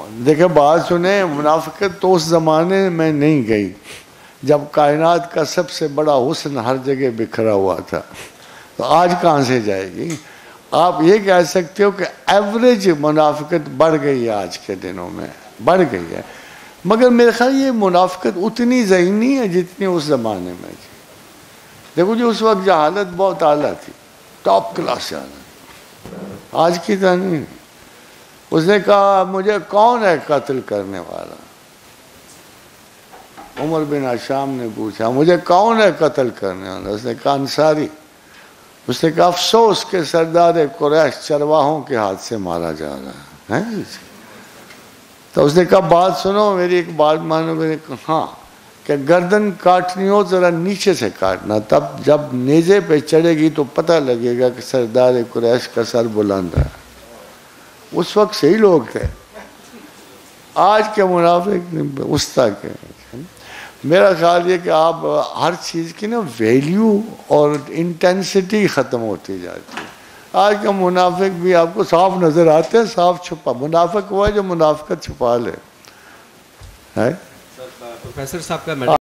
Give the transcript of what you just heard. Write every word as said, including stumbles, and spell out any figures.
देखिए बात सुने, मुनाफिकत तो उस ज़माने में नहीं गई जब कायनात का सबसे बड़ा हुस्न हर जगह बिखरा हुआ था, तो आज कहाँ से जाएगी। आप ये कह सकते हो कि एवरेज मुनाफिकत बढ़ गई है, आज के दिनों में बढ़ गई है, मगर मेरे ख्याल ये मुनाफिकत उतनी ज़हनी है जितनी उस ज़माने में थी। देखो जी, उस वक्त जहालत बहुत आला थी, टॉप क्लास जहालत, आज की तरह नहीं। उसने कहा मुझे कौन है कत्ल करने वाला, उमर बिन हशाम ने पूछा मुझे कौन है कत्ल करने वाला, उसने कहा अंसारी। उसने कहा अफसोस के सरदार कुरैश चरवाहों के हाथ से मारा जा रहा है, है? तो उसने कहा बात सुनो मेरी, एक बात मानो। मैंने कहा हाँ, कि गर्दन काटनी हो ज़रा नीचे से काटना, तब जब नेज़े पे चढ़ेगी तो पता लगेगा कि सरदार कुरैश का सर बुलंद है। उस वक्त सही लोग थे, आज के मुनाफिक उस तक है। मेरा ख्याल ये कि आप हर चीज़ की ना वैल्यू और इंटेंसिटी ख़त्म होती जाती है। आज का मुनाफिक भी आपको साफ नज़र आते हैं, साफ छुपा मुनाफिक हुआ है जो मुनाफिकत छुपा ले है। प्रोफेसर साहब का